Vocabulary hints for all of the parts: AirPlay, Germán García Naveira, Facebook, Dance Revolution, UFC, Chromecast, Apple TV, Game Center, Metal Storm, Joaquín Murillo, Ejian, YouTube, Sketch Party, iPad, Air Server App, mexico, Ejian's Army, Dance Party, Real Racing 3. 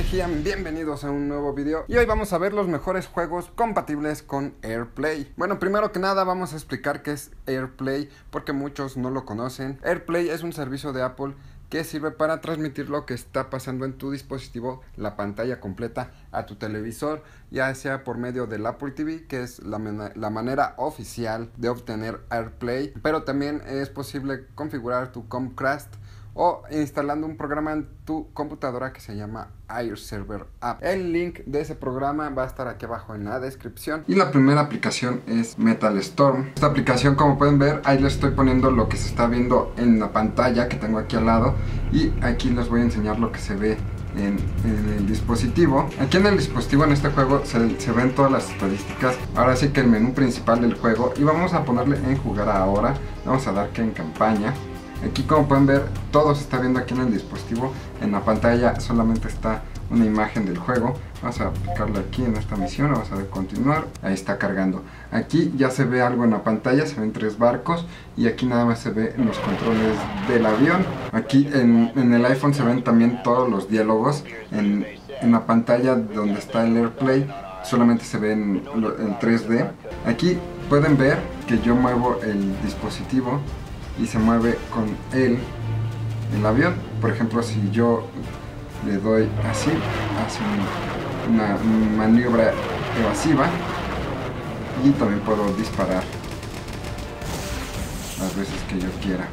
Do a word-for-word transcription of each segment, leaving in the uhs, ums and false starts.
soy Ejian, bienvenidos a un nuevo video y hoy vamos a ver los mejores juegos compatibles con AirPlay. Bueno, primero que nada vamos a explicar qué es AirPlay porque muchos no lo conocen. AirPlay es un servicio de Apple que sirve para transmitir lo que está pasando en tu dispositivo, la pantalla completa, a tu televisor, ya sea por medio del Apple T V, que es la, la manera oficial de obtener AirPlay, pero también es posible configurar tu Chromecast o instalando un programa en tu computadora que se llama Air Server App. El link de ese programa va a estar aquí abajo en la descripción. Y la primera aplicación es Metal Storm. Esta aplicación, como pueden ver, ahí les estoy poniendo lo que se está viendo en la pantalla que tengo aquí al lado, y aquí les voy a enseñar lo que se ve en, en el dispositivo. Aquí en el dispositivo, en este juego, se, se ven todas las estadísticas. Ahora sí que el menú principal del juego, y vamos a ponerle en jugar ahora. Vamos a dar que en campaña. Aquí, como pueden ver, todo se está viendo aquí en el dispositivo. En la pantalla solamente está una imagen del juego. Vamos a aplicarle aquí en esta misión, vamos a ver continuar. Ahí está cargando. Aquí ya se ve algo en la pantalla, se ven tres barcos. Y aquí nada más se ven los controles del avión. Aquí en, en el iPhone se ven también todos los diálogos. En, en la pantalla donde está el AirPlay solamente se ve en, en tres D. Aquí pueden ver que yo muevo el dispositivo y se mueve con él el avión. Por ejemplo, si yo le doy así, hace una maniobra evasiva, y también puedo disparar las veces que yo quiera.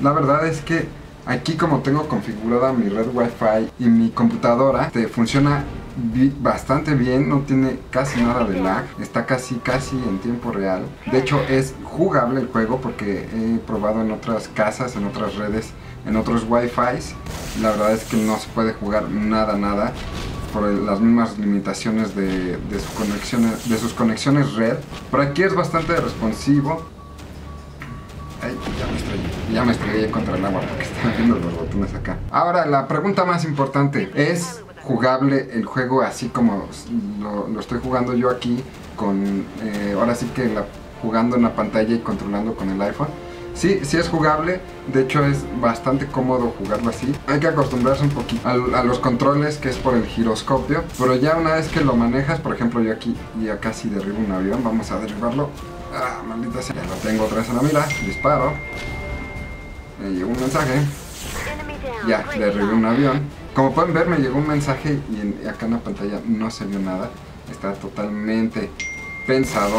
La verdad es que aquí, como tengo configurada mi red Wi-Fi y mi computadora, te funciona bastante bien, no tiene casi nada de lag, está casi casi en tiempo real. De hecho, es jugable el juego porque he probado en otras casas, en otras redes, en otros Wi-Fis. La verdad es que no se puede jugar nada nada por las mismas limitaciones de, de, sus, conexiones, de sus conexiones red. Por aquí es bastante responsivo. Ay, ya me estrellé, ya me estrellé contra el agua porque están viendo los botones acá. Ahora, la pregunta más importante es: ¿jugable el juego así como lo, lo estoy jugando yo aquí, con eh, ahora sí que la, jugando en la pantalla y controlando con el iPhone? Sí, sí es jugable. De hecho, es bastante cómodo jugarlo así. Hay que acostumbrarse un poquito a, a los controles, que es por el giroscopio, pero ya una vez que lo manejas, por ejemplo, yo aquí ya casi derribo un avión. Vamos a derribarlo. Ah, maldita sea, ya lo tengo otra vez en la mira. Disparo, me llegó un mensaje. Ya, derribé un avión. Como pueden ver, me llegó un mensaje y en, acá en la pantalla no se vio nada. Está totalmente pensado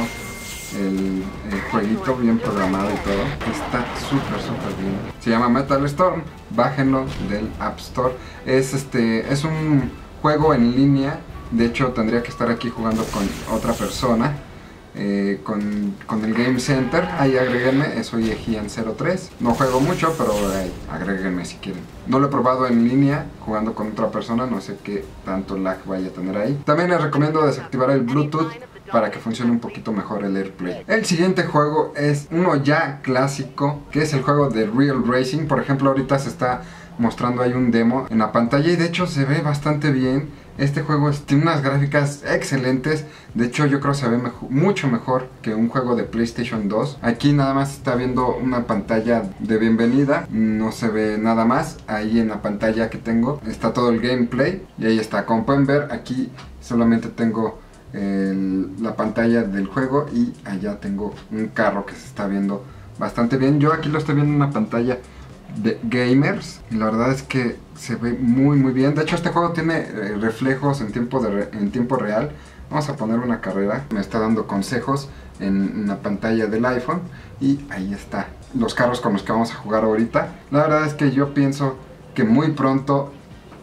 el, el jueguito, bien programado y todo. Está súper súper bien. Se llama Metal Storm, bájenlo del App Store. Es, este, es un juego en línea. De hecho, tendría que estar aquí jugando con otra persona. Eh, con, con el Game Center. Ahí agréguenme, soy Ejian cero tres. No juego mucho, pero eh, agréguenme si quieren. No lo he probado en línea jugando con otra persona, no sé qué tanto lag vaya a tener ahí. También les recomiendo desactivar el Bluetooth para que funcione un poquito mejor el AirPlay. El siguiente juego es uno ya clásico, que es el juego de Real Racing. Por ejemplo, ahorita se está mostrando ahí un demo en la pantalla y de hecho se ve bastante bien. Este juego tiene unas gráficas excelentes. De hecho, yo creo que se ve mejor, mucho mejor que un juego de PlayStation dos. Aquí nada más está viendo una pantalla de bienvenida, no se ve nada más. Ahí en la pantalla que tengo está todo el gameplay y ahí está. Como pueden ver, aquí solamente tengo el, la pantalla del juego y allá tengo un carro que se está viendo bastante bien. Yo aquí lo estoy viendo en una pantalla de gamers y la verdad es que se ve muy muy bien. De hecho, este juego tiene eh, reflejos en tiempo, de re en tiempo real. Vamos a poner una carrera. Me está dando consejos en la pantalla del iPhone y ahí está los carros con los que vamos a jugar ahorita. La verdad es que yo pienso que muy pronto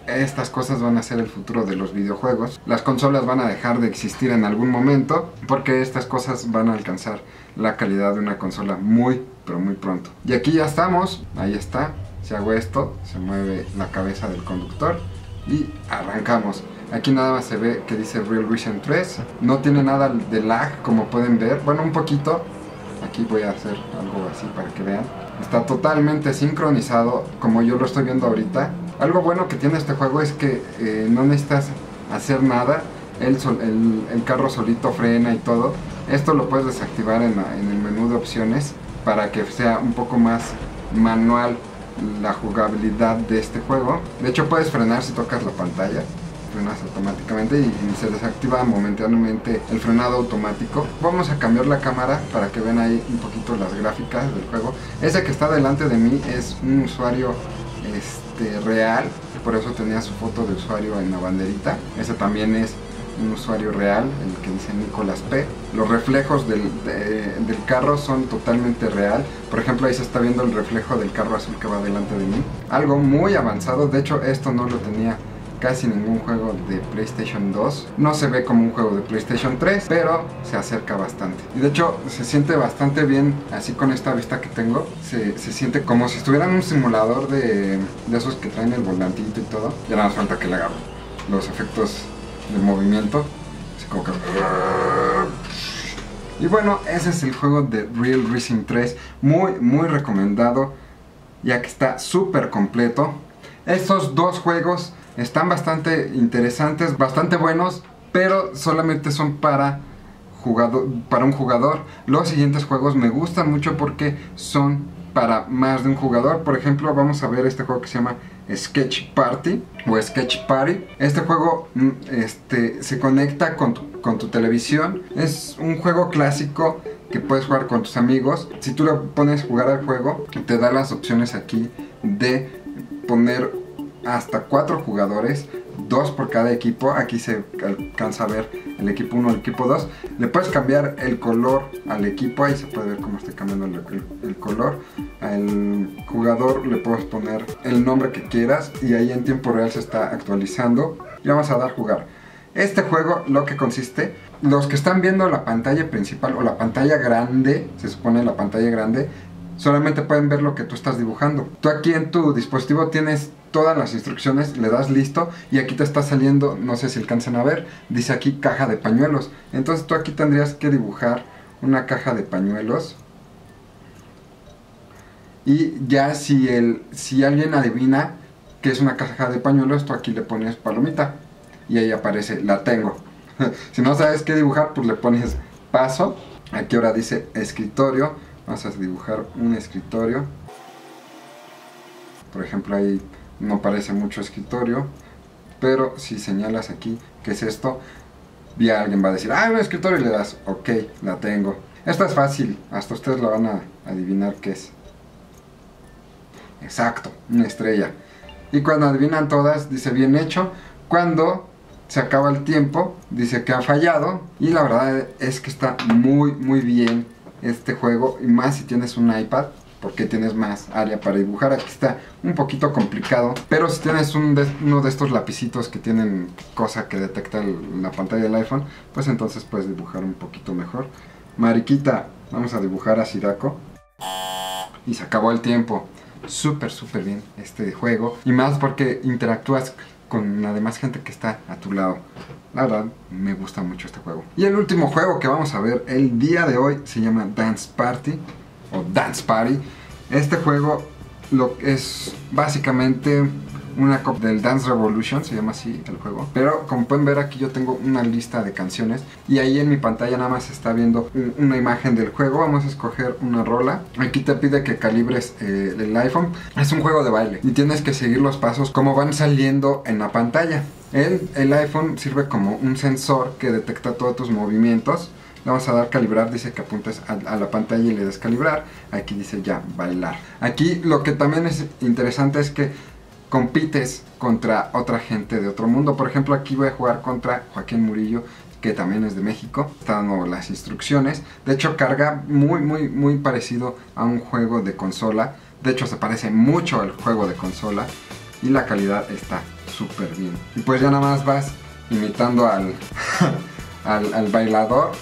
estas cosas van a ser el futuro de los videojuegos. Las consolas van a dejar de existir en algún momento porque estas cosas van a alcanzar la calidad de una consola muy, pero muy pronto. Y aquí ya estamos, ahí está. Si hago esto, se mueve la cabeza del conductor y arrancamos. Aquí nada más se ve que dice Real Racing tres. No tiene nada de lag, como pueden ver. Bueno, un poquito. Aquí voy a hacer algo así para que vean. Está totalmente sincronizado como yo lo estoy viendo ahorita. Algo bueno que tiene este juego es que eh, no necesitas hacer nada. El, sol, el, el carro solito frena y todo. Esto lo puedes desactivar en, la, en el menú de opciones para que sea un poco más manual la jugabilidad de este juego. De hecho, puedes frenar si tocas la pantalla. frenas automáticamente y se desactiva momentáneamente el frenado automático. Vamos a cambiar la cámara para que vean ahí un poquito las gráficas del juego. Ese que está delante de mí es un usuario este, real, por eso tenía su foto de usuario en la banderita. Ese también es un usuario real, el que dice Nicolás P. Los reflejos del, de, del carro son totalmente real. Por ejemplo, ahí se está viendo el reflejo del carro azul que va delante de mí. Algo muy avanzado. De hecho, esto no lo tenía casi ningún juego de PlayStation dos. No se ve como un juego de PlayStation tres, pero se acerca bastante. Y de hecho, se siente bastante bien así con esta vista que tengo. Se, se siente como si estuvieran un simulador de, de esos que traen el volantito y todo. Ya nada más falta que le agarre los efectos del movimiento, así como que... Y bueno, ese es el juego de Real Racing tres, muy muy recomendado, ya que está súper completo. Estos dos juegos están bastante interesantes, bastante buenos, pero solamente son para jugado, para un jugador. Los siguientes juegos me gustan mucho porque son para más de un jugador. Por ejemplo, vamos a ver este juego que se llama Sketch Party o Sketch Party. Este juego este, se conecta con tu, con tu televisión. Es un juego clásico que puedes jugar con tus amigos. Si tú le pones jugar al juego, te da las opciones aquí de poner hasta cuatro jugadores, dos por cada equipo. Aquí se alcanza a ver el equipo uno, el equipo dos. Le puedes cambiar el color al equipo, ahí se puede ver cómo está cambiando el, el, el color. Al jugador le puedes poner el nombre que quieras y ahí en tiempo real se está actualizando. Y vamos a dar jugar. Este juego lo que consiste, los que están viendo la pantalla principal o la pantalla grande, se supone la pantalla grande, solamente pueden ver lo que tú estás dibujando. Tú aquí en tu dispositivo tienes todas las instrucciones, le das listo y aquí te está saliendo, no sé si alcancen a ver, dice aquí caja de pañuelos. Entonces tú aquí tendrías que dibujar una caja de pañuelos y ya si, el, si alguien adivina que es una caja de pañuelos, tú aquí le pones palomita y ahí aparece, la tengo. Si no sabes qué dibujar, pues le pones paso. Aquí ahora dice escritorio, vas a dibujar un escritorio. Por ejemplo, ahí no parece mucho escritorio, pero si señalas aquí que es esto, ya alguien va a decir, ah, un escritorio, y le das, ok, la tengo. Esta es fácil, hasta ustedes la van a adivinar qué es. Exacto, una estrella. Y cuando adivinan todas, dice bien hecho. Cuando se acaba el tiempo, dice que ha fallado. Y la verdad es que está muy, muy bien este juego, y más si tienes un iPad, porque tienes más área para dibujar. Aquí está un poquito complicado, pero si tienes un de, uno de estos lapicitos que tienen cosa que detecta el, la pantalla del iPhone, pues entonces puedes dibujar un poquito mejor. Mariquita, vamos a dibujar a Sirako. Y se acabó el tiempo. Súper, súper bien este juego, y más porque interactúas con además gente que está a tu lado. La verdad, me gusta mucho este juego. Y el último juego que vamos a ver el día de hoy se llama Dance Party o Dance Party. Este juego lo es básicamente una copia del Dance Revolution, se llama así el juego, pero como pueden ver aquí yo tengo una lista de canciones y ahí en mi pantalla nada más está viendo un, una imagen del juego. Vamos a escoger una rola. Aquí te pide que calibres eh, el iPhone. Es un juego de baile y tienes que seguir los pasos como van saliendo en la pantalla. El, el iPhone sirve como un sensor que detecta todos tus movimientos. Le vamos a dar calibrar, dice que apuntes a la pantalla y le des calibrar. Aquí dice ya, bailar. Aquí lo que también es interesante es que compites contra otra gente de otro mundo. Por ejemplo, aquí voy a jugar contra Joaquín Murillo, que también es de México. Está dando las instrucciones. De hecho, carga muy, muy, muy parecido a un juego de consola. De hecho, se parece mucho al juego de consola. Y la calidad está súper bien. Y pues ya nada más vas imitando al, al, al bailador.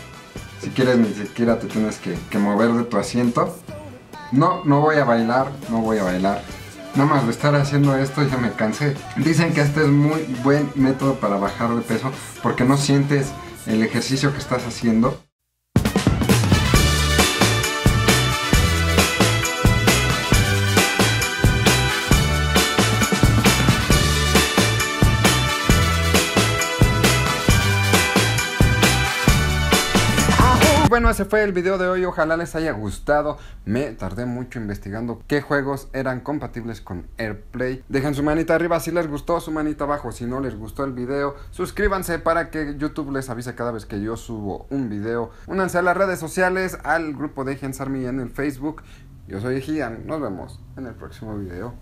Si quieres, ni siquiera te tienes que, que mover de tu asiento. No, no voy a bailar, no voy a bailar. Nada más de estar haciendo esto ya me cansé. Dicen que este es muy buen método para bajar de peso porque no sientes el ejercicio que estás haciendo. Bueno, ese fue el video de hoy, ojalá les haya gustado. Me tardé mucho investigando qué juegos eran compatibles con AirPlay. Dejen su manita arriba si les gustó, su manita abajo si no les gustó el video. Suscríbanse para que YouTube les avise cada vez que yo subo un video. Únanse a las redes sociales, al grupo de Ejian's Army en el Facebook. Yo soy Ejian, nos vemos en el próximo video.